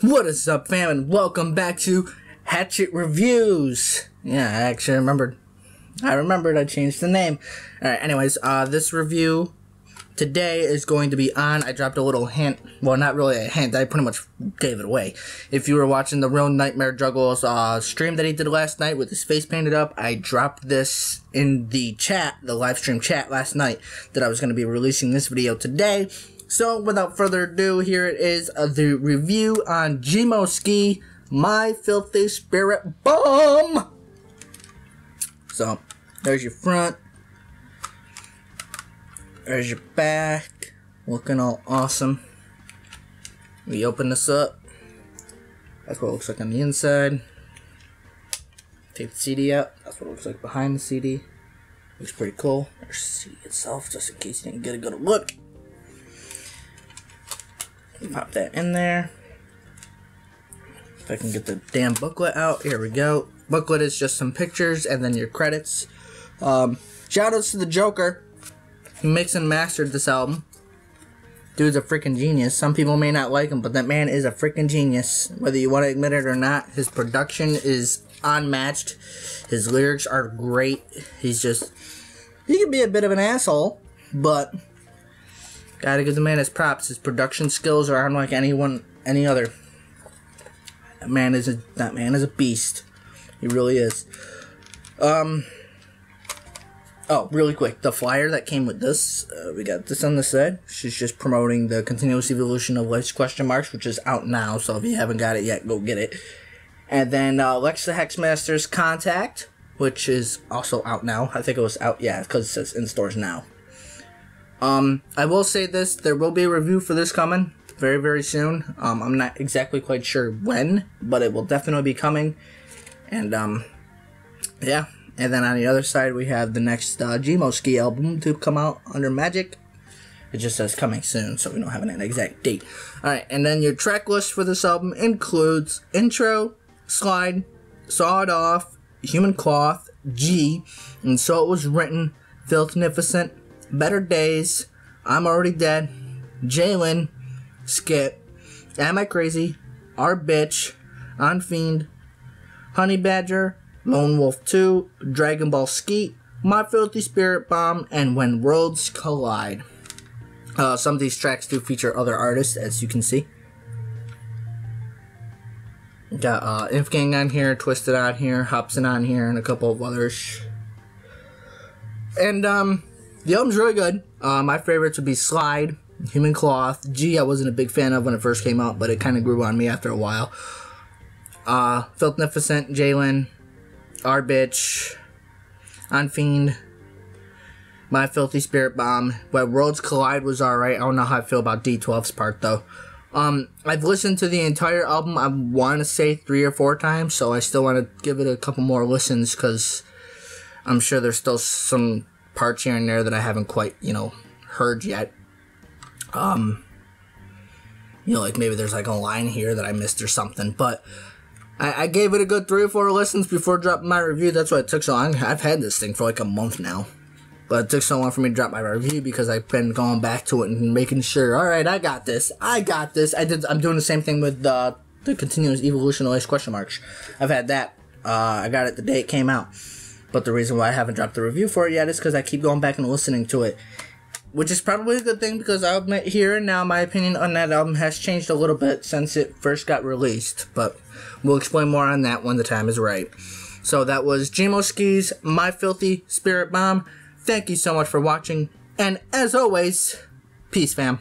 What is up, fam, and welcome back to Hatchet Reviews. Yeah, I actually remembered. I changed the name. Alright, anyways, this review today is going to be on, I dropped a little hint, well, not really a hint, I pretty much gave it away. If you were watching the Real Nightmare Juggles stream that he did last night with his face painted up, I dropped this in the chat, the live stream chat last night, that I was going to be releasing this video today. So, without further ado, here it is, the review on G Mo Skee, My Filthy SpiritBomb! So, there's your front. There's your back. Looking all awesome. We open this up. That's what it looks like on the inside. Tape the CD out. That's what it looks like behind the CD. Looks pretty cool. There's the CD itself, just in case you didn't get a good look. Pop that in there. If I can get the damn booklet out, here we go. Booklet is just some pictures and then your credits. Shout outs to the Joker. He mixed and mastered this album. Dude's a freaking genius. Some people may not like him, but that man is a freaking genius. Whether you want to admit it or not, his production is unmatched. His lyrics are great. He's just, he can be a bit of an asshole, but gotta give the man his props. His production skills are unlike any other. That man is a beast. He really is. Oh, really quick, the flyer that came with this. We got this on the side. She's just promoting the continuous evolution of life's question marks, which is out now. So if you haven't got it yet, go get it. And then Lex the Hexmaster's Contact, which is also out now. I think it was out, yeah, because it says in stores now. I will say this, there will be a review for this coming very, very soon. I'm not exactly quite sure when, but it will definitely be coming. And, yeah. And then on the other side, we have the next G Mo Skee album to come out under Magic. It just says coming soon, so we don't have an exact date. Alright, and then your track list for this album includes Intro, Slide, Saw It Off, Human Cloth, G, And So It Was Written, Filthnificent, Better Days, I'm Already Dead, Jaylin, Skip, Am I Crazy, Our Bitch, On Fiend, Honey Badger, Lone Wolf 2, Dragonball Skeet, My Filthy SpiritBomb, and When Worlds Collide. Some of these tracks do feature other artists, as you can see. Got Infgang on here, Twisted on here, Hopsin on here, and a couple of others. And, the album's really good. My favorites would be Slide, Human Cloth, G I wasn't a big fan of when it first came out, but it kind of grew on me after a while. Filthnificent, Jaylin, Our Bitch, On Fiend, My Filthy SpiritBomb. When Worlds Collide was alright. I don't know how I feel about D12's part though. I've listened to the entire album, I want to say 3 or 4 times, so I still want to give it a couple more listens because I'm sure there's still some parts here and there that I haven't quite, you know, heard yet. You know, like maybe there's like a line here that I missed or something, but I gave it a good 3 or 4 listens before dropping my review. That's why it took so long. I've had this thing for like a month now, but it took so long for me to drop my review because I've been going back to it and making sure, alright, I got this. I'm doing the same thing with the continuous evolution of life's question marks. I've had that. I got it the day it came out. But the reason why I haven't dropped the review for it yet is because I keep going back and listening to it. Which is probably a good thing because I'll admit here and now my opinion on that album has changed a little bit since it first got released. But we'll explain more on that when the time is right. So that was G Mo Skee's My Filthy SpiritBomb. Thank you so much for watching. And as always, peace, fam.